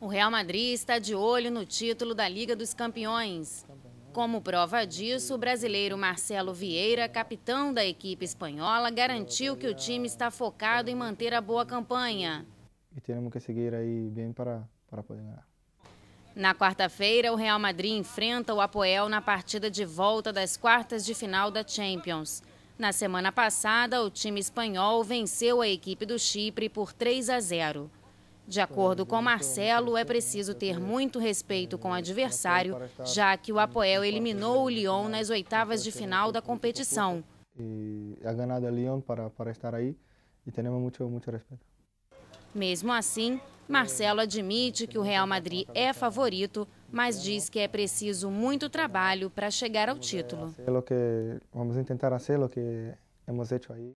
O Real Madrid está de olho no título da Liga dos Campeões. Como prova disso, o brasileiro Marcelo Vieira, capitão da equipe espanhola, garantiu que o time está focado em manter a boa campanha. E temos que seguir aí bem para poder ganhar. Na quarta-feira, o Real Madrid enfrenta o Apoel na partida de volta das quartas de final da Champions. Na semana passada, o time espanhol venceu a equipe do Chipre por 3-0. De acordo com Marcelo, é preciso ter muito respeito com o adversário, já que o Apoel eliminou o Lyon nas oitavas de final da competição. E a ganada Lyon para estar aí e temos muito respeito. Mesmo assim, Marcelo admite que o Real Madrid é favorito, mas diz que é preciso muito trabalho para chegar ao título. Vamos tentar fazer o que temos feito aí.